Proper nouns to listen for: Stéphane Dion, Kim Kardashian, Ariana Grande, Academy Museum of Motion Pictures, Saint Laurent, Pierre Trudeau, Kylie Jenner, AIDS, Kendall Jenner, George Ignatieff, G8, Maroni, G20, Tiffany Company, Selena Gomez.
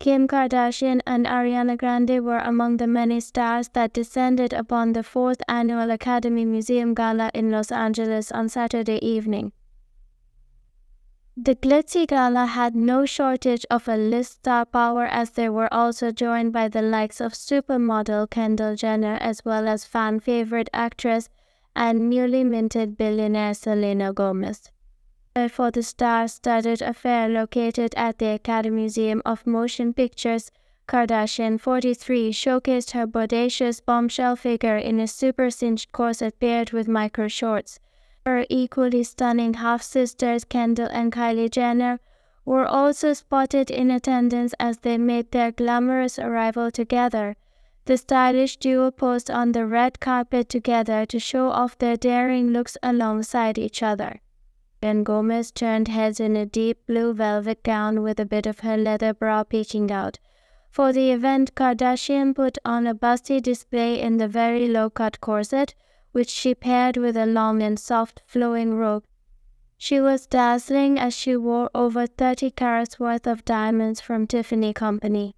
Kim Kardashian and Ariana Grande were among the many stars that descended upon the 4th annual Academy Museum Gala in Los Angeles on Saturday evening. The glitzy gala had no shortage of a list star power, as they were also joined by the likes of supermodel Kendall Jenner, as well as fan favorite actress and newly minted billionaire Selena Gomez. For the star-studded affair located at the Academy Museum of Motion Pictures, Kardashian 43 showcased her bodacious bombshell figure in a super-cinched corset paired with micro-shorts. Her equally stunning half-sisters Kendall and Kylie Jenner were also spotted in attendance as they made their glamorous arrival together. The stylish duo posed on the red carpet together to show off their daring looks alongside each other. Then Gomez turned heads in a deep blue velvet gown with a bit of her leather bra peeking out. For the event, Kardashian put on a busty display in the very low-cut corset, which she paired with a long and soft flowing robe. She was dazzling as she wore over 30 carats worth of diamonds from Tiffany Company.